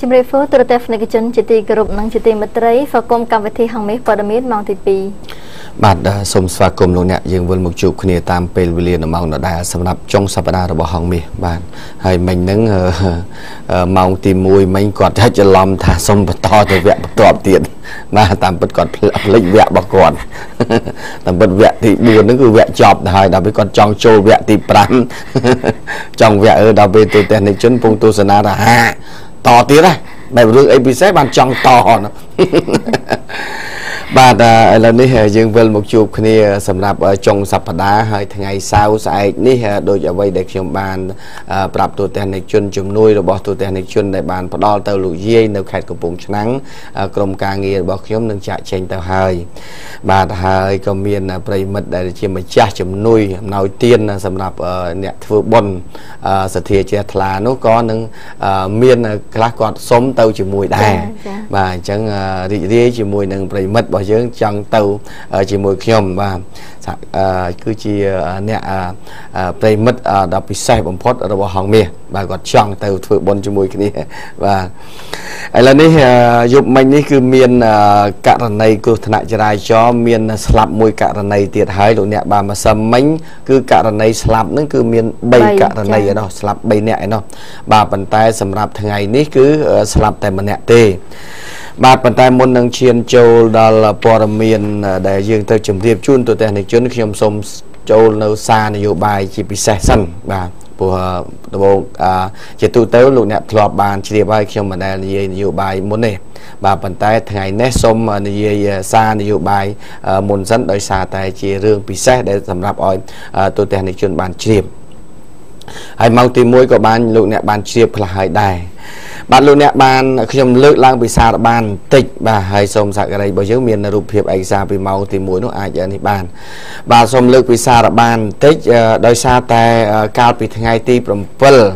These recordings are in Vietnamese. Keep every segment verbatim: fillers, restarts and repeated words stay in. Chim rêu phố từ tết này chân chỉ tì group năng chỉ tì mật rây và công cam về thi hàng mấy phần mít mang thịt bì. Bạn đã sống pha cùng luôn nhẹ dương vươn một chục khía tam pel viền ở màu đã sầm nắp trong sập đá rồi bỏ hàng mì bạn hay mình nắng màu tìm mùi mình quạt hay cho lòng thả sông bật to thì vẹn bật tiền mà tam bật còn lệnh vẹn bật còn tam bật vẹn thì buồn nó cứ vẹn chọp thời đã với con trong trâu vẹn thì pram trong vẹn ở đâu bên từ tết này chân phong tu sơn là ha to tiếng này bài rước a pê xê bạn trong to nó bà đã là nơi dương vân một chục kia sầm nạp ở trong sập đá hai ngày sau sai ní đôi giờ vay để trong bàn bạp tụt đèn này chun chum nuôi rồi bỏ tụt đèn này chun đại bàn đo tàu lụi dây nấu khẹt của bụng nắng cầm ca nghề bỏ nhóm nâng chạy trên tàu hơi bà hơi cầm miên là bầy mật để chia mà cha chum nuôi nấu tiên là sầm nạp nhẹ vừa bồn sờ thìa che là nó có nâng miên là còn sống tàu chỉ mùi đà và chẳng đi đi chỉ mùi nâng bầy mật dương chẳng tàu chỉ mùi khiom và cứ chỉ nè tây mất đã bị sai bấm phốt ở hàng mì và gọt chẳng tàu thổi bồn cho mùi kia và ấy là này dục mình này cứ miền cả lần này cứ thằng lại cho miền slap mùi cả lần này tiệt hai độ nè bà mà sầm mánh cứ cả lần này slap nó cứ miền bay cả lần này ở đó slap bay nè nó bà bàn tay sầm rạp thằng ngày này cứ slap tại mà nè tê bà bàn tay muốn nâng chiên châu đó là miền đại dương tới chấm tiếp chun tụi tèn này chun khi ông xôm châu nâu xa này vô bài chỉ bị sai sân và của bộ chỉ tu tới lụi nẹp lọp bàn chỉ để bài khi mà này nhiều bài muốn này bà bàn tay ngày nét xôm mà này xa này vô bài muốn dẫn đời xa tại chỉ riêng bị sai để làm rạp ỏi tụi tèn này chun bàn chỉ điểm hay mau tìm mối của bàn lụi nẹp bàn chỉ là hai đài bạn luôn nè bạn khi ông lướt lang bị xa bạn tịch bà hay xông sạc ở đây bao nhiêu miền là rụp hiệp ảnh xa bị màu thì mũi nó ai vậy bạn bà xông lướt bị xa bạn tịch đôi xa tay cao bị thay ti bầm bờ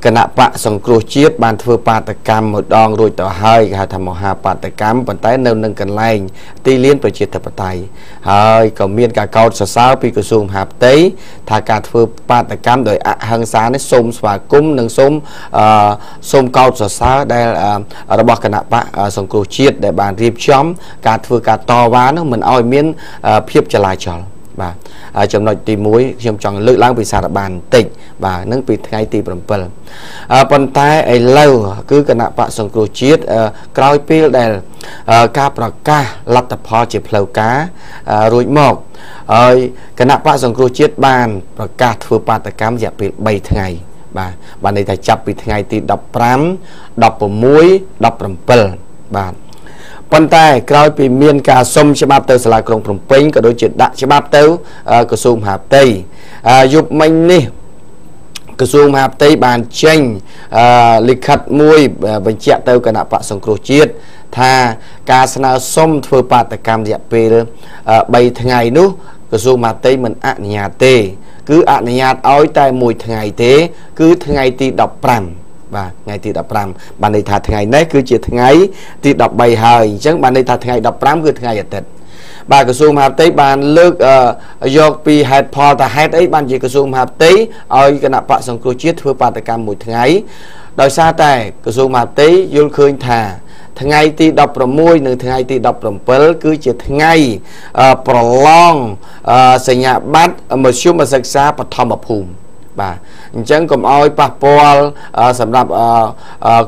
cân nặng bạc sòng cua chiết bàn thưa ba tạ cam một đòn rồi tờ hơi hà thầm một hà ba tạ cam bàn tay nâng nâng cần lành ti liên về chiết thập tay hơi còn miên cả câu sáu sáu pi cửa sùng hạp tế thà cả thưa ba tạ cam đời hàng sáng nó xôm và cúng nâng xôm xôm câu sáu sáu đây là bạc cân nặng bạc sòng cua chiết để bàn riêng chóm cả thưa cả to vá nó mình oi miên phiệp trở lại chọn và trong nội tì muối trong tròn lưỡi lang bị sạt bàn tịnh và nâng bị thay tì bầm bầm bàn tay ấy lâu cứ cần nạp bạc sòng cua chiết còi pil đèn cá bạc cá lát tập ho chịp lầu cá ruồi mọc ơi cần nạp bạc sòng cua chiết bàn bạc cá thưa bạc tài cám dẹp bị bảy ngày và bạn này tài chập bị ngày tì đập rám đập bầm muối đập bầm bầm và bàn tay còi bị miên cả sông chim bắp tơ sài gòn phồng pênh cả đôi chuyện đại chim bắp tơ cửa sông hà tây dục mình nè cửa sông hà tây bàn tranh lịch khật môi bệnh chẹt tơ cả nạp bạc sông cua chiết tha cá sấu sông phơi bạt tại cam dẹp về bảy ngày nữa cửa sông hà tây mình ăn nhà tê cứ ăn nhà ói tai mùi ngày thế cứ ngày thì đọc rằm và ngày thì đọc rằm bạn này thà ngày nấy cứ chỉ ngày thì đọc bài hời chứ bạn này thà ngày đọc rằm cứ ngày ở tết bà cửa sông hạp tế bàn lược yopi hạt pho ta hạt ấy bàn chỉ cửa sông hạp tế ơi cái nạp bạc sông cua chiết thưa bà ta cam mùi ngày đòi xa tài cửa sông hạp tế vô khơi thà ngày thì đọc rằm môi nửa ngày thì đọc rằm pớ cứ chỉ ngày prolong xây nhà bát một số mà sạch xa và thầm một hùm bà chẳng còn oi papal sầm đạp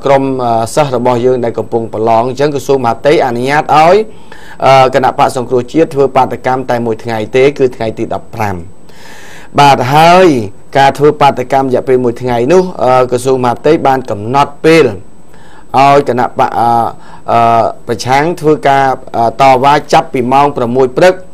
crom sơ bò dương này còn vùng lon chẳng có số mà tế anh nhát ơi cái nạp bạc sòng cua chiết thưa bạc tài cam tại mỗi ngày tế cứ ngày thì đập rằm bà hơi cả thưa bạc tài cam dẹp về mỗi ngày nữa cơ số mà tế ban cầm nọt pil ơi cái nạp bạc bạc trắng thưa ca to vá chắp bị mong và môi bực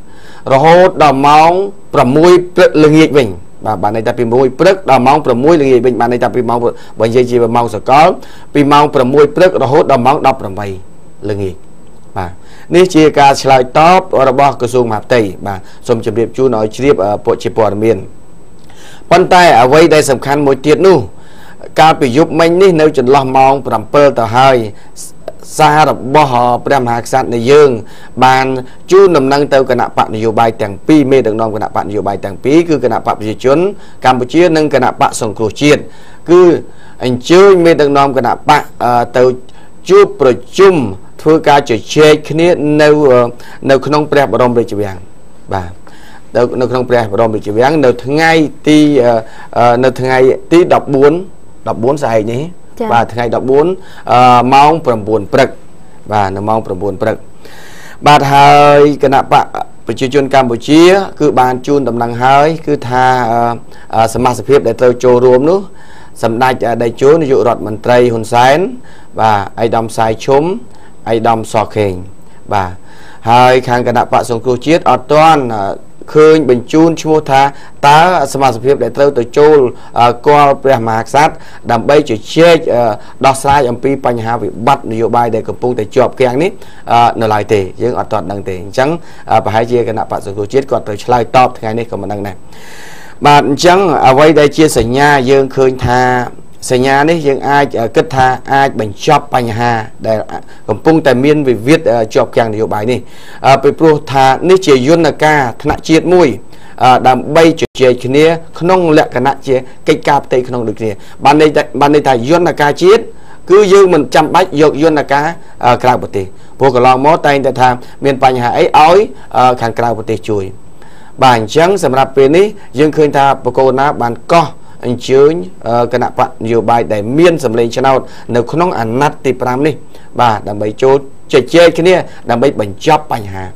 rồi hốt đào mong và môi bực lưng nhiệt bình bà bạn này ta bị môi bực đào móng bầm môi là bệnh bạn này ta bị móng bệnh gì gì mà móng sợ có bị móng bầm môi bực rồi hốt đào móng đập làm vậy là gì bà nếu chia ca lại top ở bờ cửa sông hạp tây bà xong chuẩn bị chú nói tiếp ở bộ chỉ bờ miền bàn tay ở đây đây sầm khăn môi tiệt nu ca bị giúp mình ní nếu chuẩn lo móng bầm bơ tờ hơi xa đập bờ họ bầm hạc sát này dương bàn chú nằm năng tàu cái nạp bạn nhiều bài tàng pi mê được non cái nạp bạn nhiều bài tàng pi cứ cái nạp bạn gì chốn Campuchia nâng cái nạp bạn sòng cua chiết cứ anh chơi mê được non cái nạp bạn tàu chụp bờ chum thưa ca chơi chơi khi này nấu nấu khung bè bờ rong bè chơi vàng và nấu khung bè bờ rong bè chơi vàng nấu thường ngày ti nấu thường ngày ti đập bốn đập bốn dài nhé và thường ngày đập bốn mong bầm buồn bực và nấu mong bầm buồn bực bà thầy cái nạp bạ và chuyên chuyên Campuchia cứ bàn chuyên tầm năng hơi cứ tha sớm mà sắp xếp để tôi cho rùm nữa sầm đại đại chúa nó dụ rọt mình tây hồn sáng và ai đâm sai chốm ai đâm sọ khền và hơi khang cái nạp bạ sông cua chiết ở toàn khơi bình chuyên chua tha tá sớm mà sắp xếp để tôi tôi cho qua về mạc sát đầm bay chỉ chết đo sai âm pi panh hà bị bắt nhiều bài để cầm bung để chọc kẹng nít nở lại tề nhưng ở toàn đằng tề trắng và hai chia cái nạp bạn rồi chết còn tới slide top ngày nay còn mà đằng này bạn trắng ở đây đây chia sẻ nhà dương khơi tha sẻ nhà đấy dương ai kết tha ai bình chọc panh hà để cầm bung tài miên về viết chọc kẹng nhiều bài này về pro tha nít chia yun là ca thằng chết mùi đam bay chơi chơi này không lẽ cái nát chơi cái cáp tây không được này ban đây ban đây thầy yến là cá chết cứ như mình chăm bách dọc yến là cá cào bột tê vô cái lò mó tay để tham miền Bắc nhà ấy ói khăn cào bột tê chui bản trắng sản phẩm bên ấy riêng khơi ta bồ câu ná bàn co anh chứa cái nạp bạn nhiều bài để miên sản lên channel nếu không nóng ăn nát thì pram đi và đam bay chơi chơi chơi cái này đam bay bánh chóp bánh hà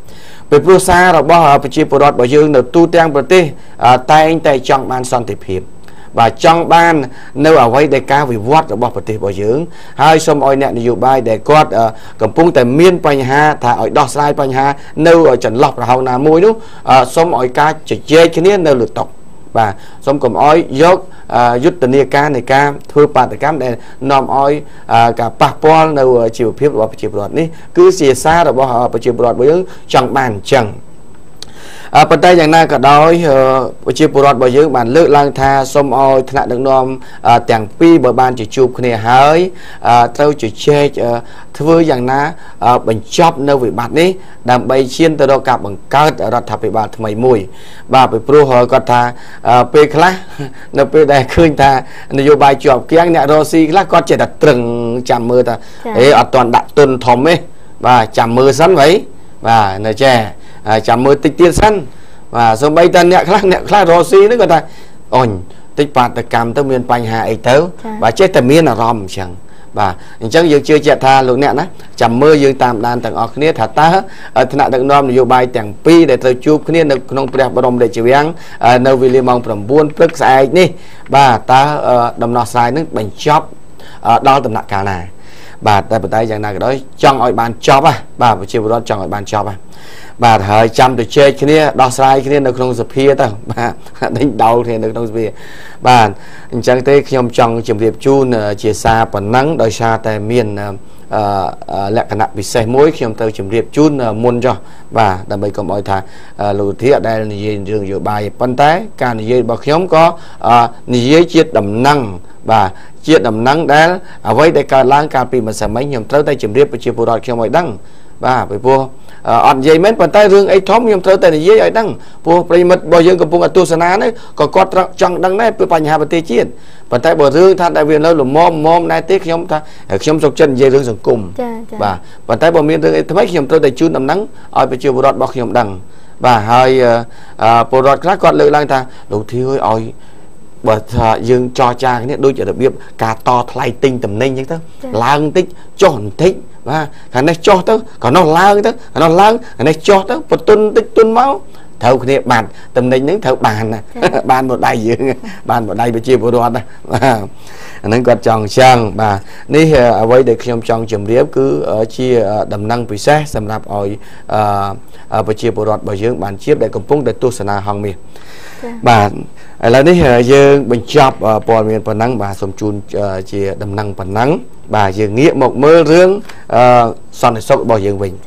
về pro xa là bao hợp chế bộ đọt bảo dương được tu trang bờ tê tay anh tay trong ban son tiệp hiệp và trong ban nếu ở quay đại ca vì vót là bao bờ tê bảo dương hai xóm oi nẹn nhiều bài để quát cầm pung tại miên panh ha thả ở đọt sai panh ha nếu ở trần lọc là hầu nào môi lúc xóm oi ca chỉ chơi cái nét nếu lượt tộc và xóm cầm oi dốc rút từ nia ca này ca thưa bạn từ cám để nòm oi cả papol nấu chiều phép và chiều bọt ní cứ xìa xa là bao họ chiều bọt với chẳng bàn chẳng bàn tay chẳng na cả đói chiều bọt bởi dưới bàn lưỡi lang tha xôm oi thân lại được nòm chẳng pi bởi bàn chỉ chụp này hỡi trâu chỉ chê thưa chẳng na bằng chóp nấu vị bát ní đam bay chiên từ đó cả bằng cát rọt thập vị bát mày mùi và bị pro hỏi còn tha pe khla nó pe đại khơi tha nhiều bài chọc kia nhẹ rosi khla còn chỉ đặt trừng chạm mưa ta ấy ở toàn đặt tuần thòm ấy và chạm mưa sắn vậy và nở chè chạm mưa tịch tiên sắn và xong bay ta nhẹ khla nhẹ khla rosi nữa còn ta ồn tịch bát ta cầm tới miền Panh Hà ấy tớ và chết ta miền là rom chẳng và chẳng dường chưa chẹt tha lục nẹn á chầm mơ dường tạm đàn tặng ở khné thà ta ở thân nặng tặng nom nhiều bài tặng pi để tôi chụp khné được non đẹp và đồng để chịu ăn nấu vì liềm mong phẩm buôn phức sai ní và ta đầm nọ sai nước bánh chóp đo tầm nặng cả này và tại bữa tay chẳng nào cái đó trong ở bàn chóp à và buổi chiều đó trong ở bàn chóp à và thời chăm được chơi khné đo sai khné được non sập hia ta và đánh đầu thì được non sập hia và chẳng tới khi ông chồng chìm điệp chun chia xa phần nắng đời xa tại miền lệ cạn bị say mối khi ông tàu chìm điệp chun muôn cho và đầm bầy còn mọi thà lù thiệt đây là gì dường dự bài phân té càng gì bậc nhóm có gì chiết đầm năng và chiết đầm năng đã ở với đại ca lang ca pì mà sẽ mấy nhóm tàu tay chìm điệp và chia phù đọt khi mọi đăng và phải vua ọt dây mến bàn tay rương ấy thóm nhom thơ tên là dây ấy đăng vua bây mật bao dương cầm bung ở tu sana đấy có con trăng đăng đấy bữa nhà bát tê chiên bàn tay bờ rương than đại viên lâu lùm mom mom nay tết nhom tha nhom sọc chân dây rương sừng cùng và bàn tay bờ miên rương ấy thấy nhom thơ tay chun nằm nắng ở bờ chiều bờ đọt bọc nhom đăng và hơi bờ đọt khác còn lười lang tha đầu thiêu ơi bờ dương cho cha cái này đôi chợ đặc biệt cá to thay tinh tầm ninh như thế lang tích tròn thích và cái này cho tới còn nó lang tới nó lang cái này cho tới một tuần tích tuần máu thầu cái bàn tầm ninh những thầu bàn này bàn một đại dương bàn một đại bị chia bộ đoàn này nên còn tròn sang và ní ở đây để khi ông tròn chấm điệp cứ chia đầm năng bị xe xâm lạp ỏi bị chia bộ đoàn bởi dương bàn chiếp để cầm phung để tu sanh hàng miền bản là đấy dương bình chọc bòn miền phần nắng bà sông chun chia đầm năng phần nắng bà dương nghĩa một mơ rương son để sốc bỏ dương bình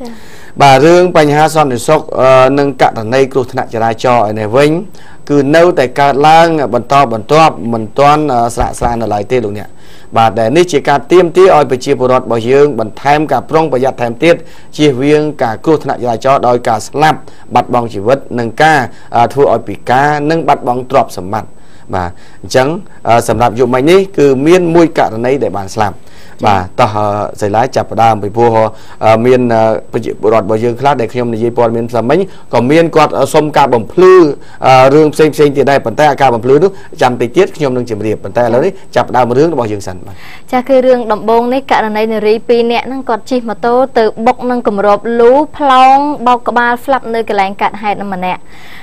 bà rương bành ha son để sốc nâng cạn ở đây cô thân nặng trở lại cho ở này vinh cứ nâu tại cả lang bẩn to bẩn to mình toàn sạ sạ là lại tê luôn nè và để ní chỉ cả tiêm tí oi bị chia bột bò dương bẩn thêm cả prong bây giờ thêm tiết chia riêng cả cua thạch dài cho đôi cả slap bắt bóng chỉ vật nâng ca thua oi bị cá nâng bắt bóng drop sầm mặt và trắng sầm lạp dụng mạnh ní cứ miên môi cả này để bàn slap và ta giải lái chập đam bị vua miền bọt bờ dương khác để khiêm này dây bọt miền sầm mấy còn miền quạt sông ca bồng phứ rương xinh xinh thì đây bản tay ca bồng phứ đó chạm tì tiết khiêm đang chìm điệp bản tay lớn đấy chập đam một rương bờ dương sẵn cha khi rương đậm bông đấy cả này này ripi nè năng quạt chìm mà tô từ bọc năng cầm rộp lú plong bao cả ba flap nơi cái lạnh cạn hạt nằm mà nè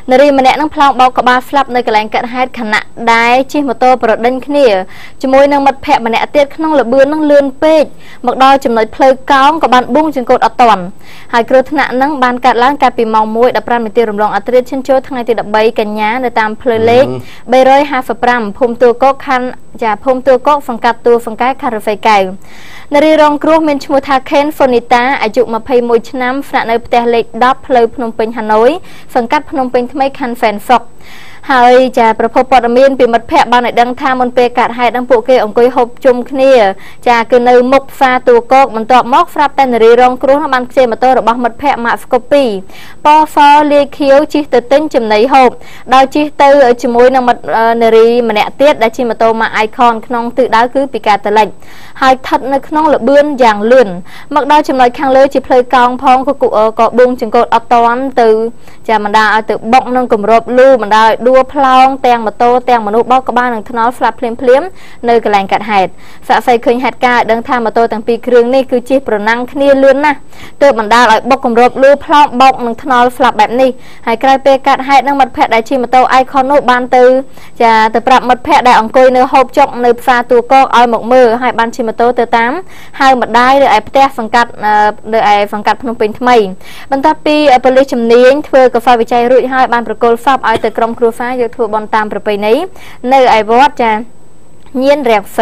nơi mà nè năng plong bao cả ba flap nơi cái lạnh cạn hạt khẩn nặng đái chìm mà tô bờ đinh kia chỉ môi năng mặt phe mà nè tiết năng là bươn năng lươn mặc đôi chấm nói plei cong của bạn bung trên cột ở toàn hai cơ thân nặng năng bàn cạt láng cà pì mỏng mũi đập ram tiệt rồng rồng ở trên chân chốt thằng này thì đập bay cả nhá để tam plei lệch bay rơi hai phần ram phom tua cốc khăn và phom tua cốc phần cạp tua phần cái cà phê cày nơi rong kêu mình chua thà khen phonita ở dụng mà plei mũi chân nắm nặng nơi tiệt lệch đắp plei phnom penh Hà Nội phần cắt phnom penh thay khăn phèn phọc hai chaประพบปอดมีนปีมัดแพะบ้านไหนดังท่ามันเปกัดให้ดังปุกเกอองกุยหบจุ่มขี้จ่าคือในมุกฟาตัวโกกมันตอบมอกฟราบแต่ในรีรองครูมันเจมาตัวระบบมัดแพะมาสกปีปอฟอเลี้ยเขียวจีเตติ้งจุ่มในหบดาวจีเตอร์จุ่มมวยนำมัดในรีมันแหนเตี้ยได้จีมาตัวมาไอคอนขนมตื่นได้คือปีกาตะเล็กหายทัดในขนมระเบื้องอย่างลื่นมักได้จุ่มลอยข้างเลยจีเพลย์กองพองกุกุเออเกาะบุ้งจึงกดอัตตอนตื่นจ่ามันได้เอาตื่นบกนั่งกลุ่มรบลู่มันได้ดูพลองแตงมาโตแตงมนุษย์บอกกับบ้านหนึ่งทนอฟลับเพลิมเพลิมในกระแลงกัดหายฝ่าไฟเคยหัดกาเดินทางมาโตตั้งปีครึ่งนี่คือจีบประนังขี้เลื่อนนะตัวบรรดาลอยบอกกลมรบลูพลองบอกหนึ่งทนอฟลับแบบนี้หายไกลเปกัดหายนั่งมัดแพะได้จีมาโตไอคอนโนบานตือจะแต่ปรับมัดแพะได้องคุยเนื้อหอบจกเนื้อฟาตัวก็อ้อยหมกมือหายบานจีมาโตเตอตั้มหายมัดได้เดือไอเตะสังกัดเดือไอสังกัดพนมเป็นทำไมบรรดาปีไอผลิตจำเนียงเธอกับฝ่ายวิจัยรุ่ยหายบานประกอบฟาบไอเตะกรมครูฟ้าอยู่ทั่วบอลตามประเพณีในไอวอดจะเงียนแรงใส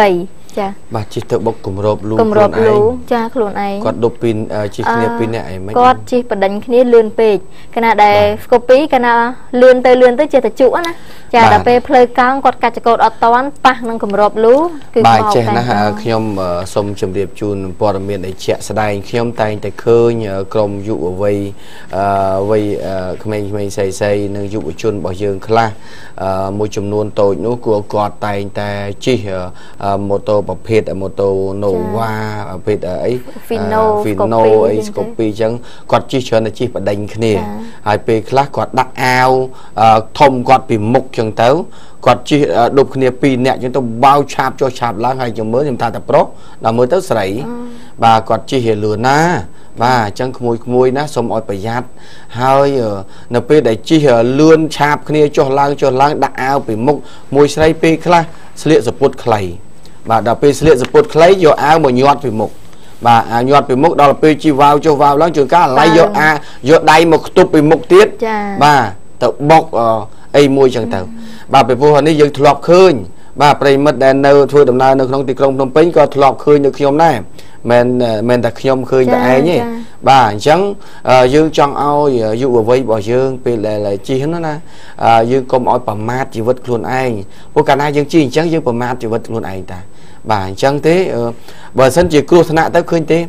bà chỉ tự bốc cùng rộp luôn cùng rộp luôn cha luôn ấy còn đột pin chỉ kia pin này mấy con chỉ bật đánh kia lươn pê cái nào để copy cái nào lươn tới lươn tới chỉ thật chuỗi nè cha đã về plei cang còn cả cột ở toán pa nâng cùng rộp luôn bài trẻ na ha khi ông sông chìm điệp chun bờm miền để trẻ sài khi ông tay tay khơi nhờ cầm dụ vây vây mình mình xây xây nâng dụ chun bảo dương kla một chùm luôn tội nô của cột tay tay chỉ một tôประเภทอะโมโตโนวาประเภทไอ้ฟิโนฟิโนไอ้สกปีจังกอดจีชวนจีประเด็นขึ้นเนี่ยไอ้เปคลาสกอดดักเอาทมกอดปีมุกจังเต้ากอดจีดุบขึ้นเนี่ยปีเนี่ยจังต้องบ้าชาบจ่อชาบล้างให้จังเมื่อจังทาแต่โปรเราเมื่อเต้าใส่บ่ากอดจีเห็นเหลือนะบ่าจังขโมยขโมยนะสมอประหยัดเฮ้ยเนี่ยเปได้จีเลื่อนชาบขึ้นเนี่ยจ่อล้างจ่อล้างดักเอาปีมุกมวยใส่เปคลาสเสียสปุตไข่bà đạp pê sợi dập bột lấy vô áo mà nhọt về mục bà nhọt về mục đó là pê chi vào cho vào lắm trường cá lấy vô a vô đây một tụp về mục tiết bà tự bọc ai môi chẳng tàu bà về vô hình như dừng thọp khơi bà về mất đèn nâu thôi đầm nai nâu không tịt không không pính coi thọp khơi như khi hôm nay men men đặt khi hôm khơi đại nhỉ bà chẳng dương trong ao dụ vây bỏ dương pê là là chi hết nó na dương công ỏi bầm mát chỉ vật luôn ai vô cả na dương chi chẳng dương bầm mát chỉ vật luôn ai ta bà chẳng thế bởi sân chỉ cua thân nạ tới khuyên thế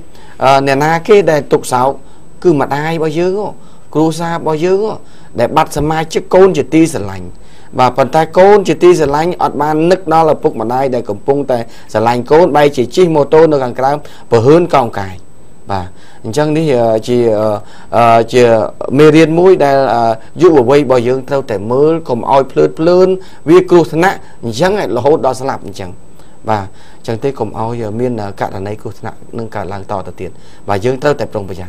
nè na cái đề tục sáu cứ mặt ai bao nhiêu đó cua xa bao nhiêu đó để bắt sân mai chiếc côn chỉ ti sân lành bà phần tay côn chỉ ti sân lành ọt ban nức đó là phục mặt ai để cầm phung tại sân lành côn bay chỉ chi mô tô nó càng cao và hơn còn cài bà chẳng thì chỉ chỉ mê riêng mũi đây dụ ở vây bao nhiêu theo thể mới còn oi phớt phớn vì cua thân nạ chẳng lại là hốt đó sân lạp chẳng và chẳng thấy cùng ao giờ miên cả đàn ấy cứ nặng nâng cả làng to tiền và dương tơ tập trung bây giờ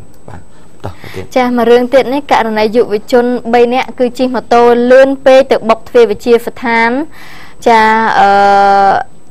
và cha mà riêng tiền này cả đàn ấy dụ với chôn bay nè cứ chi mà tôi lươn pe tự bọc về với chia phật hán cha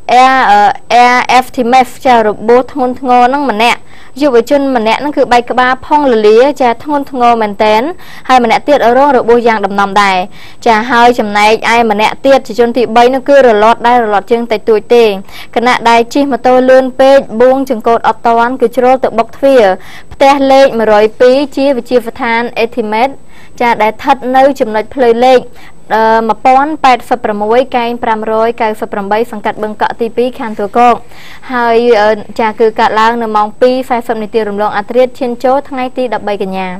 e e f thì mẹ cha robot thôn ngô năng mà nè dụ với chôn mà nè nó cứ bay cả ba phong lử lía cha thôn ngô mình tén hay mà nè tiệt ở đó robot giang đầm nằm đài chà hơi chầm này ai mà nẹt tiệt chỉ chôn thì bay nó cứ rồi lọt đây rồi lọt chân tại tuổi tiền cái nẹt đây chi mà tôi lươn pe buông chừng cột ở toán cứ chối tự bọc thìa tè lên mà rồi pí chia và chia pha than etimet chà đại thật nơi chầm này plei lên mà pon bảy sập bầm môi cây bầm rối cây sập bầm bay sang cắt băng cọ ti pi khăn thừa con hai trà cứ cắt lang nằm mong pi sai sập này tiêu rầm loạn atriết trên chỗ thang ai ti đập bay cả nhà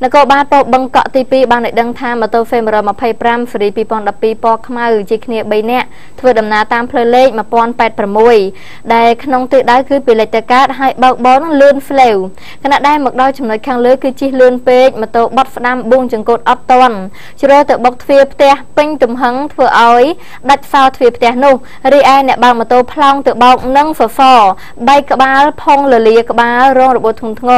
nó có ba bộ băng cọ ti pi ban lại đăng tham mà tôi phê mà rồi mà pay pram free pi pon đập pi po khăm ai chỉ kia bay nè thừa đầm ná tam phơi lệ mà pon bảy bầm môi đây khăn tự đái cứ bị lệ tê cát hai bao bón lươn phèo cái nãy đây mặc đôi chấm nói khăn lưới cứ chỉ lươn pe mà tôi bắt nam buông trường cột ấp toàn chỉ rồi tự bọc phê pin tụm hứng vừa ối đặt sao thuyền tè nung ri ai nè bằng mà tô plong tự bọc nâng phở phở bay cả ba phong lờ lìa cả ba rong được bồi thùng thùng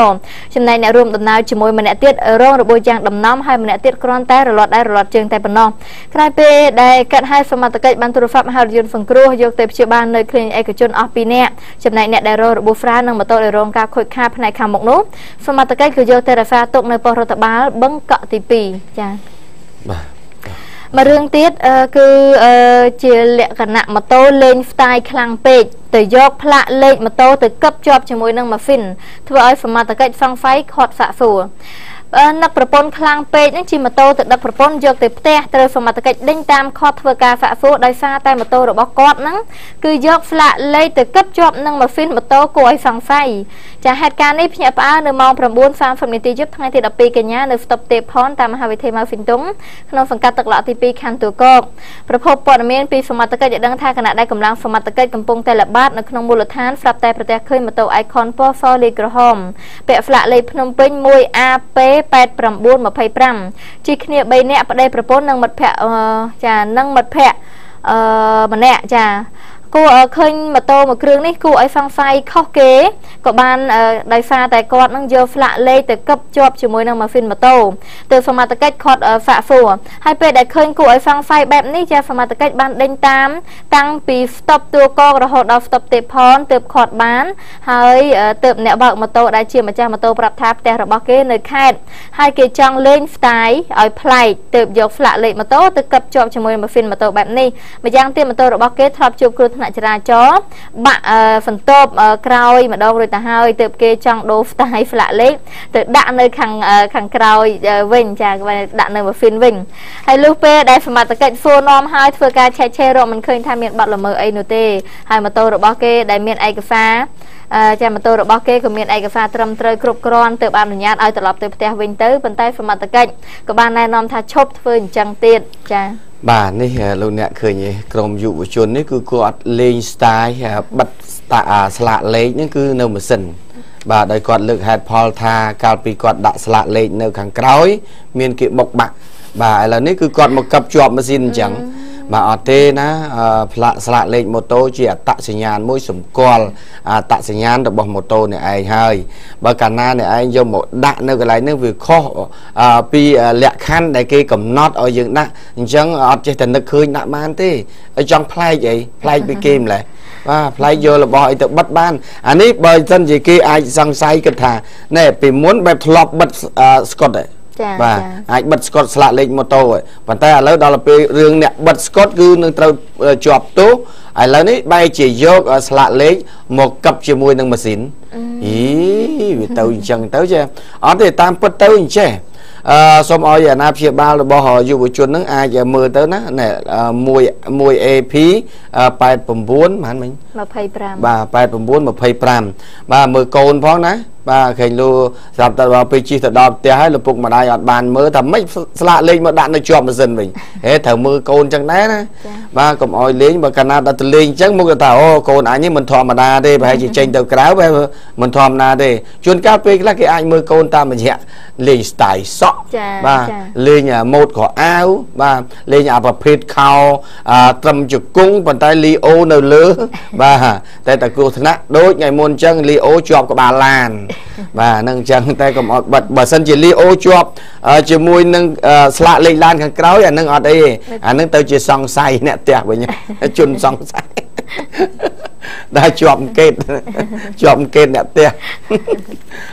hôm nay nè rùm tuần nào chỉ môi mà nè tiết rong được bồi giang đầm nấm hai mà nè tiết con tay rồi lọt đây rồi lọt trường tay bẩn non cái này đây cận hai phần mặt cạnh ban tuần pháp hai dồn phần cua dồn tệp chia ban nơi kinh ai cái chôn opi nè hôm nay nè đây rồi được bồi phá nâng mà tô để rong ca khôi ca này kham một nốt phần mặt cạnh cứ dồn tệp là pha tụng nơi poro tập bá bấn cọ tì pì cha mà riêng tiết cứ chia lệ cả nặng mà tô lên tay khang pê từ giọt lạ lên mà tô từ cấp job cho mỗi năng mà phìn thôi ấy phần mà từ cách phong phái hoạt xạ sủaนักประพนคลังเปย์นั่งชิมมาโตติดนักประพนโยกติดเตะเตอร์สมัติเกิดดิ้งตามคอทเวกาฝาฟูได้ซาแต่มาโตหรือบอกกอดนั่งคือโยกฝรั่งเลยติดกับจอบนั่งมาฟินมาโตกวยสังไฟจากเหตุการณ์นี้พี่ป้าเนื้อมองประบุนฟาร์มฝนในตีจุ๊บทั้งที่ดับปีกันย่าเนื้อตบเตะพร้อมตามมหาวิทยาลัยฟินตุ้งขนมสังกัดตกหล่อตีปีคันตัวกบประพบปอดเมียนปีสมัติเกิดจะดังท่าขณะได้กำลังสมัติเกิดกำปงแต่ละบ้านในขนมบุรุษท่านฝรั่งแต่ประเทศเคยมาโตไอคอนป้อฟอลีกระหอมเปะฝรั่งเลยพนมเป็นมวยอาเปแปดประบุนมาพายพรำจีเนียใบเนะประเดี๋ยวประพนนังมัดแผะจะนังมัดแผะมันแนะจะcô ở khơi mà tô mà kêu đấy cô ấy phăng phai khó kế có ban đại pha tại con đang dơ lạ lê từ cấp job chỉ mới năng mà phim mà tô từ phần mà từ cách cọt phạ phủ hai bên đại khơi cô ấy phăng phai bẹp đấy cha phần mà từ cách ban đánh tám tăng pì stop tua co rồi họ đào stop tệp hòn tệp cọt bán hơi tệp nẹo bạc mà tô đại chiêm mà cha mà tô bập tháp tè rồi bao kế nơi khai hai cái trang lên style ở play tệp dơ lạ lê mà tô từ cấp job chỉ mới mà phim mà tô bẹp đấy mà giang tiêm mà tô rồi bao kế tháp chụp cột nãy giờ là chó bạn phần top cày mà đâu rồi ta hơi từ kia trong đồ ta hay lạ lấy từ đạn nơi khang khang cày vinh chả và đạn nơi mà phiên vinh hay lúc pe đây phần mặt cạnh phô nom hai phơi ca che che rồi mình khơi tham miệng bạn là mờ ai nô tê hai mà tôi rồi bao kê đại miệng ai cà phá cha mà tôi rồi bao kê của miệng ai cà phá trầm trời cục cron từ ban đầu nhát ai từ lọp từ tè vinh tới bàn tay phần mặt cạnh của ban này nom tha chốt phơi chẳng tiền cha bà này lâu nè khởi nhỉ cầm dụ chôn đấy cứ cọt lên style bật tạ sạ lấy những cứ nâu mà sần bà đây cọt lực hạt Paul tha cao pi cọt đã sạ lấy nâu kháng cối miền kia bọc bạc bà là nếu cứ cọt một cặp chọp mà xin chẳng bà ở tê ná sạ lấy một tô chỉ tạ sỉ nhàn môi sủng còi tạ sỉ nhàn được bằng một tô này ai hơi bà cả na này ai dùng một đạn nâu cái lái nâu vừa khó pi lẹ khăn đại kia cầm nót ở dựng nát chẳng ở trên thành nước khơi nặng man thế ở trong play vậy play bị kim lại và play vô là bòi tự bắt ban anh ấy bởi thân gì kia ai sang say cực thà này vì muốn bật lọp bật Scott đấy và anh bật Scott sạ lên một tô rồi bàn tay lỡ đó là vì riêng nè bật Scott cứ nâng trâu chọp tố ai lỡ đấy bay chỉ vô sạ lấy một cặp chia môi nâng mà xín ý vì tao chẳng tới chứ ở thì tam bật tới chứ xong rồi giờ nạp chia bao là bỏ họ dù buổi chuồn nắng ai giờ mưa tới nè này mùi mùi e phí bài bầm buôn mà anh mình mà phay pram bà bài bầm buôn mà phay pram bà mưa cồn phong nè bà khởi lô giảm tàu vào pê chi thật đòn té hai lục bụng mà đai ọt bàn mưa thầm mấy lạ lên mà đạn nó chọp mà dần mình hết thở mưa cồn chẳng nấy nè bà cầm oi lên bà Canada từ lên chắc một cái tàu cồn anh ấy mình thò mà đa đây bà chỉ tranh tàu kéo bà mình thò mà đây chuồn cà phê là cái anh mưa cồn ta mình hẹn lên tài sọ bà lên nhà một có áo bà lên nhà bà phết khao trầm chụp cung bàn tay Leo nở lứa bà tại ta cô thân đối ngày môn chân Leo chọp của bà làn và nâng chân tay cầm ọt bật bà sân chỉ Leo chọp chỉ mùi nâng sạ lên lan khăn kéo và nâng ọt ấy à nâng tao chỉ xong say nè tẹt với nhau chun xong say đã chọp kết chọp kết nè tẹt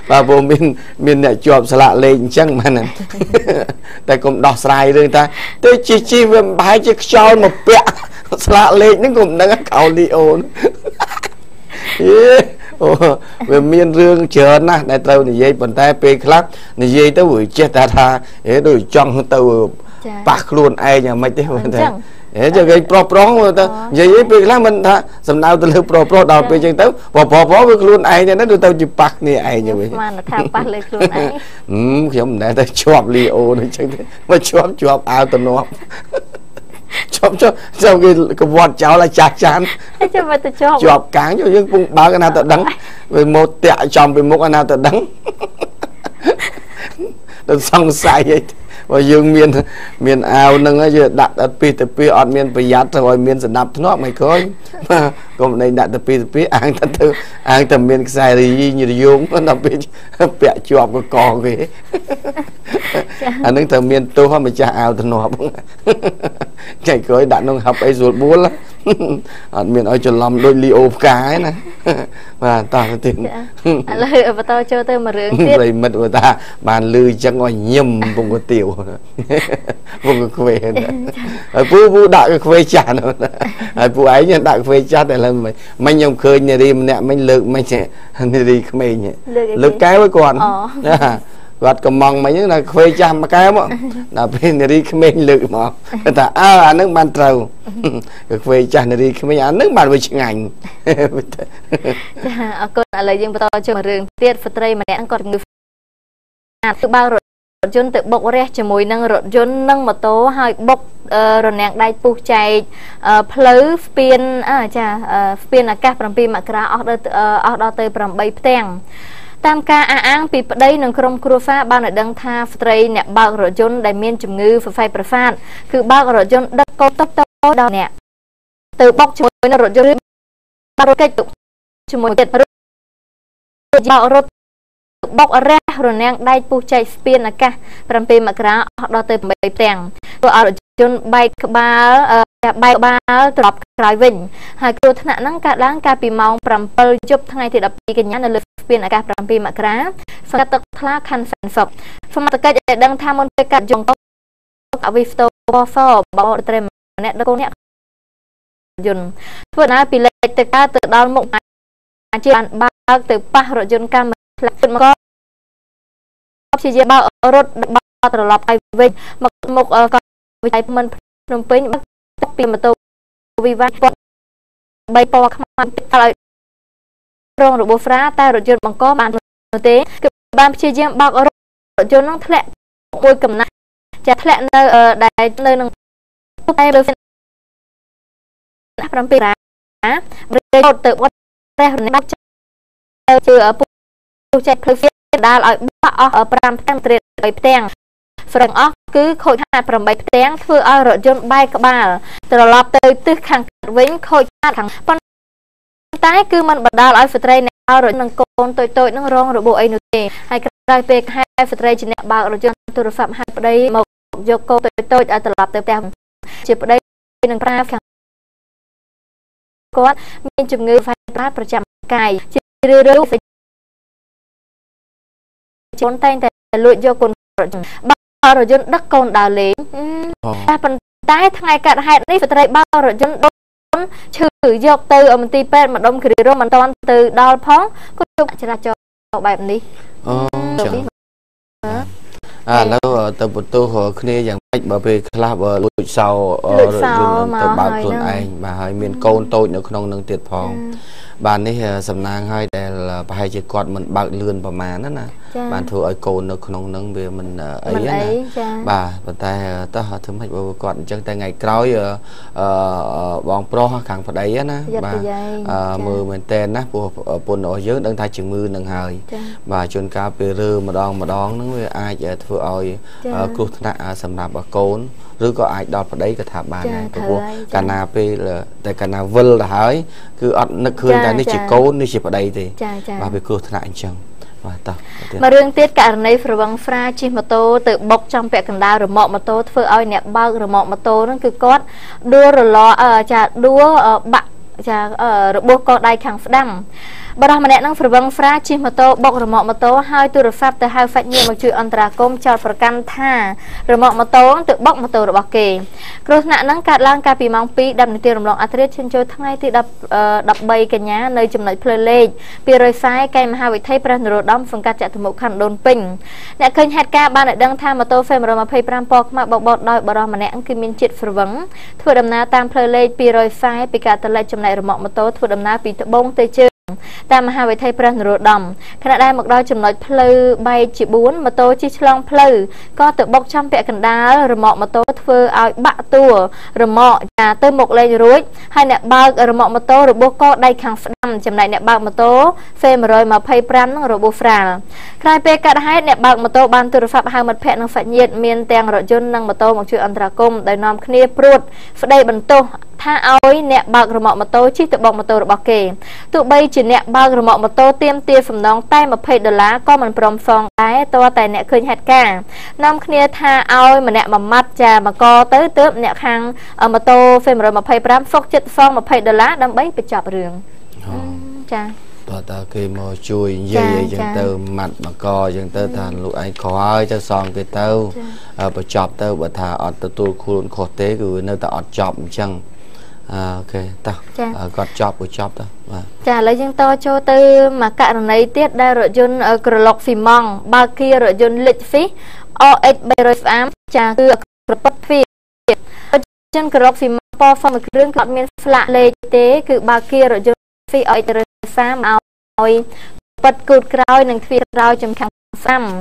và vô mình mình nè chọp sạ lên chân mà nè tay cầm đọt sai rồi ta tôi chỉ chỉ về bài chỉ cho một bẹ sạ lên nó cũng đang cào Leo về miền riêng chờ na đại tàu này dây bàn tay pe khát này dây tới buổi chết ta tha để đuổi trong tàu bạc luôn ai nhà mày thế mình thấy thế cho cái pro pro người ta vậy ấy là mình ta sầm nào từ pro pro đào về chơi tới bỏ bỏ bỏ với luôn ai nhà nó tụi tao chụp bạc này ai nhà mày mà nó thao bạc lên luôn ấy um khi ông này ta chọc liều đấy chứ mà chọc chọc áo tụi nó chọc cho sau cái cái vọt cháu là chặt chán chọc cán cho những bung ba cái nào tao đắng về một tẹo chồng về một cái nào tao đắng đừng xong sai vậy và dương miền miền ao nâng ấy giờ đặt ở pi từ pi ở miền bây giờ rồi miền sẽ nạp nó mày coi mà còn này đặt từ pi từ pi ăn thật từ ăn từ miền xài gì như là dùng nó nạp pi bẹ chuột cái cò vậy anh đứng từ miền tôi không phải cha ao từ nọ bông chạy coi đặt nông học ấy ruột búa lắm ở miền ở chùa đôi liêu cái này và tao cái tiền lời và tao cho tao mà rưỡng tiếp rồi mệt của ta bàn lư chẳng ngoài nhầm vùng của tiểu vùng của quê phụ phụ đạo cái quê cha nữa phụ ấy nhân đạo quê cha này là mày mày nhầm khơi nhà đi mẹ mày lực mày trẻ đi không mày lực cái với còn gọt cầm mong mấy những là khuê chăm mà cái mà là bên này đi cái mình lự mà người ta à nước ban trầu khuê chăm này đi cái mình ăn nước bàn với chuyện ảnh con là lời dân bà tao cho mà rừng tiết phật tây mà để ăn còn người tự bao rồi dân tự bốc ra cho mùi năng rồi dân năng mà tố hai bốc rồi nàng đai pu chạy pleu pin à cha pin là các phần pin mà ra ở đây ở đó tới phần bay tang tam ca ăn bị đây nâng krom krufa ban ở đằng tha tây nè bao rồi dân đại miền chủng ngư phải phải phạt cứ bao rồi dân đất câu tấp tấp đâu nè từ bóc chối nó rồi dân bao cái tục chủng một tiệt bao rồi bóc ra rồi nàng đại pu chạy spin là cả phần pin mà cả đó tới bảy tàng rồi dân bay ba bay ba drop cái vịnh hai cô thân nạn năng cả đáng cả bị mong phần pel giúp thằng này thì đập đi cái nhá là viên ở các đám pin mà cá, các tật lá khăn sản phẩm, phần mặt các để đăng tham môn về các dòng tóc, các video phở bảo trai mà nét đó cô nét dùng, vừa nãy pin lệ từ cá từ đào mộng anh chị bạn ba từ ba rồi dùng cam là từ mà có, chỉ riêng ba ở rốt ba từ lọp ai về một một con với ai mình đồng pin bắt tóc pin mà tôi vì vậy bay po không ăn lại rong rồi bố phá ta rồi chơi bằng có bạn nội tế cái ban chơi game bao rồi chơi nó thẹn môi cầm nát chả thẹn nơi đại nơi nông tay đôi chân áp đâm pin á rồi đột tự bắt tay hồn bắt chơi chơi ở bù chạy phơi phơi đá lại bắt ở pram tăng tiền bảy tiền phần óc cứ khôi hài pram bảy tiền thưa ở rồi chơi bay các bà từ lọp tới từ hàng vĩnh khôi hài thằng tái cứ mình bật đào lại phật này rồi nâng con tôi tôi nâng rong rồi bộ ấy nữa thì hai cái pe hai phật tây trên nẹp bạc rồi cho tôi phạm hai phật đây một do cô tôi tôi đã tự lập tự tèm chỉ phật đây nâng ra phẳng có mình chụp người phải ra phần trăm cài chỉ đưa đưa phải chốn tay tay lụi do con bao rồi cho đất con đào lấy ra phần tái thằng này cả hai đấy phật tây bao rồi cho chữ dọc từ ở mình ti pet mà đông kêu rồi mình toàn từ đào phóng có chung chỉ là cho bài mình đi à lâu tập một tô hồ kia dạng cách bảo vệ club lụi sau rồi tập bảo tuần anh mà hai miền côn tôi nữa không nâng tiệt phòng bạn ấy sầm nang hai đây là hai chỉ quạt mình bạc lươn và má nữa nè bạn thua ở côn nữa không nâng về mình ấy nè bà bạn ta ta họ thấm hết bảo quạt chẳng tay ngày cõi bọn pro khẳng phải đấy nè bà mưa mình tên nè phù phù nổi dớt đang thay chừng mưa đang hơi bà chôn cà phê rơ mà đón mà đón nó với ai vậy thua ơi cột nã sầm nạp ở côn rứa có ai đọt vào đấy cái thả bàn này của cả na phê là tại cả na vân là hỡi cứ ăn nước khơi cái này chỉ cố này chỉ vào đây thì và bị cướp lại chồng và tập mà riêng tiết cả này phải bằng pha chim mà tô tự bọc trong vẹt cần đào rồi mọ mà tô phơi oi nẹp bao rồi mọ mà tô nó cứ cót đua rồi lò chả đua bạc chả rồi bố con đai khẳng đầm Bà rong mẹ năng phở băng phá chim mô tô bọc rộng mô tô hai tù rập pháp tới hai phát nhiên mặc chùi ổn trả công chọt phở căn thà rộng mô tô tự bọc mô tô rộng bọc kì. Cô nạ năng cạt lang ca bì mong phí đập nửa tiêu rộng lòng át rít chân chôi tháng ngày thì đập bay kè nhá nơi chùm lấy phơi lệch. Bì rồi phái kèm hai vị thay bà rộng đông phương cát chạy thủ mộ khẳng đồn bình. Nạ kênh hạt ca ba nạ đăng tha mô tô phê mô phê pram bọc mạc bọc bọc đôi bà rong mẹ năng kì miên chịt phở vắng. Thua đầm ná tam phơi lệch bì rồi phái bì cả tờ lệch chùm lấy rộng mô tô thua đầm ná bì tự bông tê chư. Tam hai vị thầy pran rùa đầm khả năng đai một đôi chùm nói pleu bay chỉ bốn mà tôi chỉ long pleu có tự bọc trăm vẹn cần đá rồi mọ mà tôi phơi áo bạ tua rồi mọ nhà tôi một lên rối hai nè ba rồi mọ mà tôi rồi bố co đây khang năm chùm này nè ba mà tôi phê mà rồi mà thầy pran rồi bố phàn khai pe cả hai nè ba mà tôi ban tôi phạm hai mặt phẹn năng phạn nhiệt miên tèng rồi chôn năng mà tôi một chuyện ăn trà cung đời nom khnia pruột đây bần tôi tha áo nè ba rồi mọ mà tôi chỉ tự bọc mà tôi rồi bọc kề tụ bay chỉ nè ba rồi mọ mà tôi tiêm tia phẩm nón tay mà phê đờ lá có mình prom phong cái to tài nè khơi hạt cả năm khnia tha áo mà nè mà mắt trà mà co tới tớp nè khang mà tôi phê rồi mà phê pram phốc chết phong mà phê đờ lá đâm bấy bị chọc đường cha bà ta khi mà chui dây dây từ mặt mà co dây từ thành lụi ai khó cho son cái tao bà chọc tao bà thà ở tôi khuôn khó tế rồi nơi ta ở chọc chăng ok ta gọt chọc của chọc ta chả lấy dân to cho tư mà cả này tiết đây rồi dân cờ lộc phì mong ba kia rồi dân lịch phí o x b rồi ám chả cứ cờ bắp phì dân cờ lộc phì mong po phong một riêng cọt miền lạ lệ tế cứ ba kia rồi dân phì o x phá màu rồi bật cột roi nâng phì roi chấm kháng xăm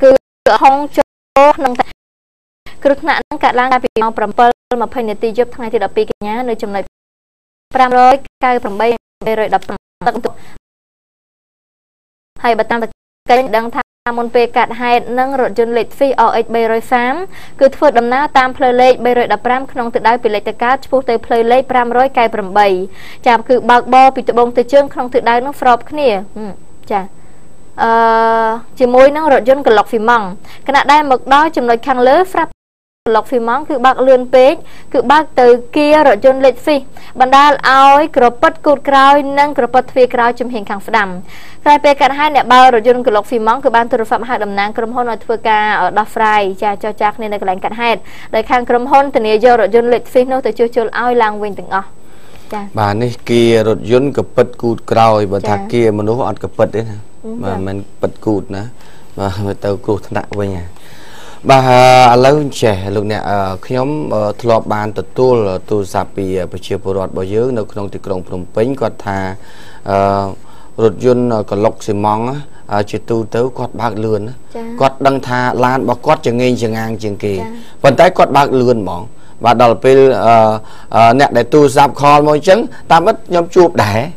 cứ không cho nâng cứ nạn nâng cả lang bị mong bầm bơ mà phải nề tì giúp thằng này thì đập bì cái nhá nơi chấm này pram rồi cài phần bay rồi đập tận tụ hay bật tam bật cây đang tham môn pe cạn hay nâng rồi dân lịch phi o x bay rồi xám cứ phượt đầm ná tam plei lệch bay rồi đập pram không tự đai bị lệch tất cả chụp tới plei lệch pram rồi cài phần bay chạm cứ bạc bo bị tụ bông tới chương không tự đai nó phọp cái nè chả chỉ mối nâng rồi dân cần lọc phì mỏng cái nạn đây mực đó chấm này khang lứa pháp lọc phim mong cứ bác lươn pếch cứ bác từ kia rồi chôn lịch phi bạn đã ôi cửa bất cột còi nâng cửa bất phi còi chùm hình khẳng đầm khai pe cạn hai nè bao rồi chôn cửa lọc phim mong cứ ban từ phạm hai đầm nàng cầm hôn ở thưa ca ở đa phai cha cho chắc nên là cái lạnh cạn hai đời khang cầm hôn từ nay giờ rồi chôn lịch phi nó từ chưa chôn ôi lang quỳnh từng ngõ bà này kia rồi chôn cửa bất cột còi bà thà kia mà nó còn cửa bất đấy mà mình bất cột nữa mà từ cột nặng vậy nhỉ bà lâu trẻ lúc nè nhóm thọ bàn tật tu là tu sạp bị bị chia bờ rọt bờ dưới nó không tự động phồng pênh quạt thà rụt run còn lộc xì móng chỉ tu tới quạt bạc lươn quạt đăng thà lan bạc quạt chừng nghe chừng ngang chừng kỳ vận tải quạt bạc lươn mỏng và đầu bên nè để tu sạp kho môi trứng ta mất nhóm chụp đẻ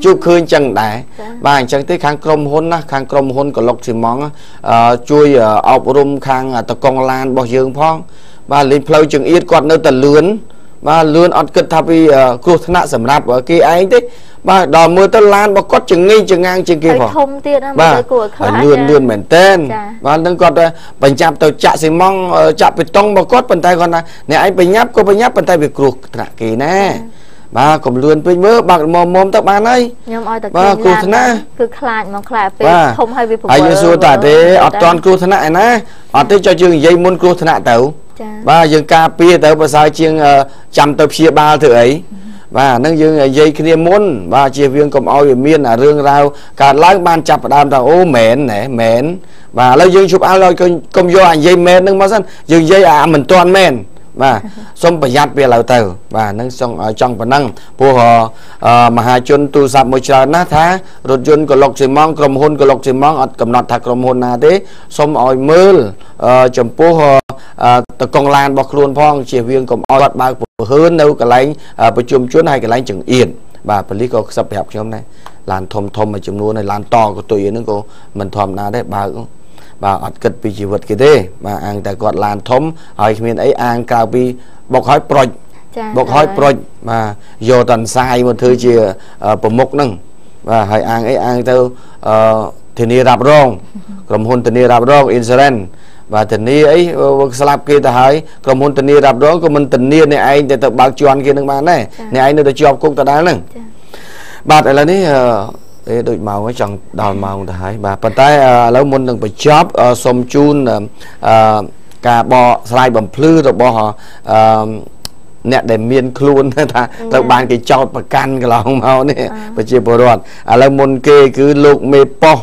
chụp khơi chừng đẻ và chẳng tới khang krom hôn á khang krom hôn của lộc xì móng chui ọc rum khang tờ con lan bò dương phong và lên phơi chừng yết còn nơi tờ lươn và lươn ọt cất tháp đi cột nã sẩm rạp ở kia ấy đấy và đò mưa tờ lan bò cốt chừng ngay chừng ngang chừng kia bỏ và lươn lươn mền tên và nâng còn bánh chạm tàu chạ xì mong chạm bị tông bò cốt bàn tay còn này này anh bị nháp có bị nháp bàn tay bị cột nã kỳ nè bà cũng luôn với mớ bạc mồm mồm tóc bạn ấy bà cô thân á cứ khàn mà khàn về không hay bị ai Giêsu tại thế ở toàn cô thân này nè ở thế cho chương dây môn cô thân này tàu bà dương ca pia tàu bà sai chương chăm tàu chia ba thứ ấy và nâng dương dây kia môn và chia viên cầm ao miên là rương rau cả láng ban chập đam tàu ô mền nè mền và lấy dương chụp áo lôi cầm vô ảnh dây mền nâng mà sẵn dương dây à mình toàn mền và xong bây giờ về lào tàu và nâng xong trong phần năng phù hợp mà hai chân tu sạp một trà nát thá rồi chân của lộc xì mong cầm hôn của lộc xì mong ở cầm nọt thạc cầm hôn là thế xong ôi mơ chấm phù hợp từ con lan bọc luôn phong chỉ viên cầm ôi bạc hơn đâu cái lánh bởi chùm chuốn này cái lánh chẳng yên và phần lý có sắp hẹp cho hôm nay làn thôm thôm mà chùm luôn này làn to của tụi nó cô mình thòm là đấy bà cũng bà ọt kịch vì chịu vật cái thế mà ăn tại còn làn thấm hỏi miền ấy ăn cao vì bọc hói proj bọc hói proj mà vô toàn sai một thứ gì bột mộc nâng và hỏi ăn ấy ăn theo thì ni rạp rong cầm hôn thì ni rạp rong Israel và thì ni ấy slap kia ta hỏi cầm hôn thì ni rạp rong của mình tình ni này anh để tập bạc chuan kia nâng bàn này này anh nó đã chọc cũng ta đá nâng bà tại là ní để đôi màu nó chẳng đòn màu đã hại bà bàn tay lâu môn đừng phải chóp xôm chun cà bò slide bầm phư rồi bò nè để miên luôn ta tao bàn cái chót và can cái lòng màu này và chia bờ rọt lâu môn kê cứ lục mê po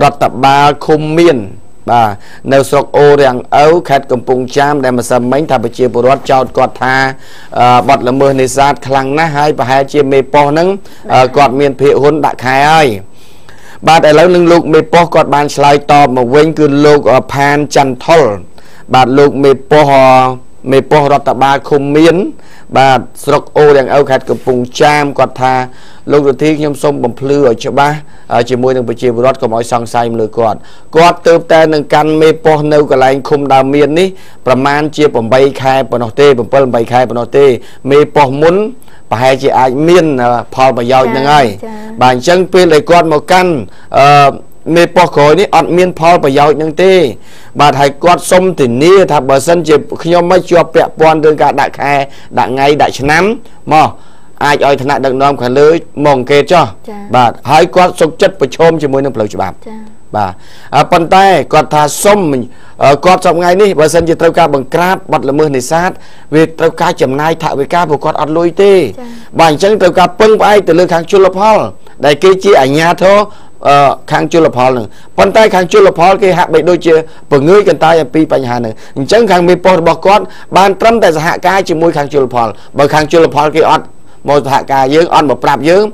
rọt tập ba khum miên bà nếu sọc ô rằng ấu khách cầm bùng cham để mà sầm bánh thà bà chia bột rót cho quạt tha bọt là mưa này sát khăn ná hai và hai chia mê po nắng quạt miền phiệu hôn đại khai ơi bà để lấy lưng lục mê po quạt bàn slide to mà quên cứ lục pan chăn thol bà lục mê po mê po rót ba không miến bà sọc ô rằng ấu khách cầm bùng cham quạt tha lúc đầu tiên nhóm sông bầm phư ở chỗ ba chỉ môi đừng bị chìm vào có mọi song sai một quạt quạt từ tay đừng căn mê po nâu cái lạnh không đào miên ní và man chia bầm bay khai bầm nọ tê bầm bầm bay khai bầm nọ tê mê po muốn và hai chị ai miên phò và giàu như ngay bản chân pin lại quạt một căn mê po khối ní ọt miên phò và giàu như tê bà thầy quạt sông thì nia thà bờ sân chỉ nhóm mấy chùa bẹt pon từ cả đại khai đại ngay đại nắm mò ai ơi thằng này đừng nói khởi lưới mòn kê cho bà hãy quát sốc chất và chôm cho mỗi năm lời cho bà bà bàn tay quạt thà xôm mình quạt trong ngày ní bà sân chỉ treo ca bằng crab bật là mưa này sát vì treo ca chậm nay thạo với ca vừa quạt ăn lôi tê bản chân treo ca bưng vai từ lưng kháng chua lập hall đại kia chỉ ở nhà thôi kháng chua lập hall này bàn tay kháng chua lập hall kia hạ bị đôi chia bờ ngươi cần tay pi bành hà này chân kháng bị bỏ bỏ quát bàn trâm tại hạ ca chỉ môi kháng chua lập hall bờ kháng chua lập hall kia một hạ ca dưỡng ăn một prap dưỡng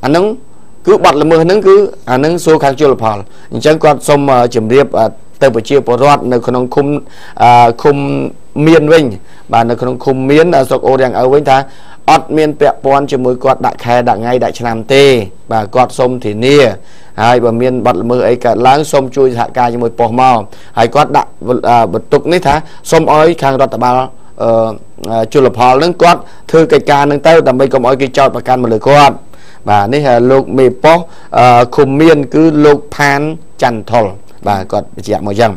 anh nâng cứ bật là mưa nâng cứ anh nâng xua kháng chua lập hòn chẳng còn xong chìm điệp từ buổi chiều bỏ rót nơi con khung khung miên vinh và nơi con khung miến sọc ô đen ở vinh ta ọt miên pẹo pon cho mỗi quạt đại khai đại ngay đại làm tê và quạt xong thì nia hai bà miên bật mưa ấy cả láng xong chui hạ ca cho mỗi bỏ màu hay quạt đại bật tục nít hả xong ơi khang rót ba chùa lập hòn nâng quát thư cây ca nâng tao tầm bây có mỗi cái chọt và can một lời quát và nít hà lục mê po khùng miên cứ lục pan chăn thol và còn dạng màu dần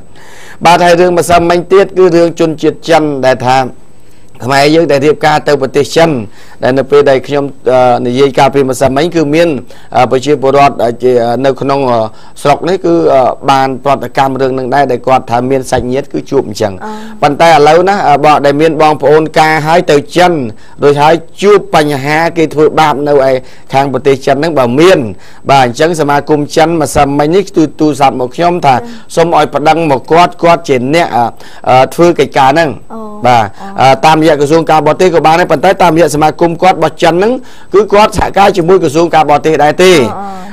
bà thầy rương mà xâm anh tiết cứ rương chun chiệt chân đại tham mày dương đại thiệp ca tàu bật chân đại nộp về đây khi nhóm dây cà phê mà xâm anh cứ miên bởi chìa bộ đoạt nơi khôn ông sọc nít cứ bàn bọt cam rương nâng đây để quạt tham miên sạch nhất cứ chụp chẳng bàn tay ở lâu ná bọn đại miên bong phôn ca hai tàu chân rồi hai chụp bành hà cái thua bạp nâu ấy khang bật chân nâng bảo miên bà chẳng xa mà cùng chân mà xâm anh nít tu sạp một nhóm thả xong oi bật đăng một quát quát trên nẹ thua cái cá nâng bà tam cái xuống ca bọt tê của bà này phần tới tam hiện mà cung quát bọt chân nứng cứ quát xả ca chỉ mũi của xuống ca bọt tê đại tê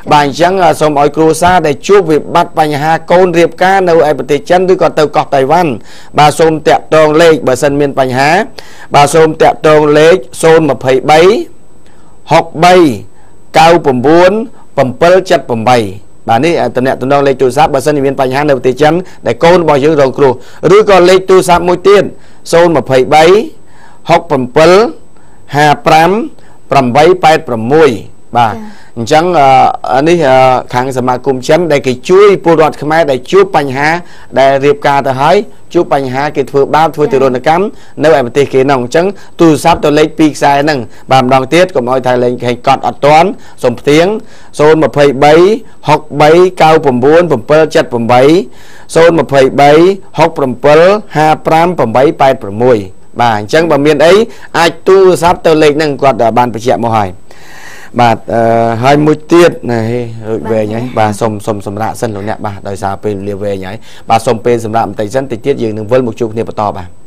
bàn chẳng xong mọi cua xa để chuốc việc bắt bành hà côn riệp ca nâu ai bọt tê chân tôi còn tàu cọc tài văn bà xôm tẹt tròn lê bờ sân miền bành hà bà xôm tẹt tròn lê xôn mà phải bấy học bay cao bầm buôn bầm pơ chặt bầm bày bà ní tầm nẹt tầm đông lê tu sáp bờ sân miền bành hà nâu tê chân để côn bò dưỡng rồng cua rứa còn lê tu sáp mũi tiên xôn mà phải bấy học bẩm pal hà pram bẩm bay bay bẩm môi bà chẳng anh đi kháng sám cùng chấn để cái chuối bù đọt khmer để chuối bánh hà để riệp cà tới hái chuối bánh hà cái thưa ba thưa từ đồn là cắm nếu em tê cái nòng chẳng tu sáp tôi lấy pi sai nằng bàm đòn tiết của mọi thầy lên hành cọt ở toán sùng tiếng xôn mà phải bấy học bấy cao bẩm buôn bẩm pal chặt bẩm bấy xôn mà phải bấy học bẩm pal hà pram bẩm bay bay bẩm môi bà chẳng bà miền ấy ai tu sắp tờ lệnh nâng quạt ở bàn bà chạm mô hỏi bà uh, hai mũi tiết này về nhé bà xông xông xông rạ sân lỗ nhạc bà đời xa bên liều về nhé bà xông bên xông rạm tay dân tình tiết dường nâng vân một chút niệm bà to bà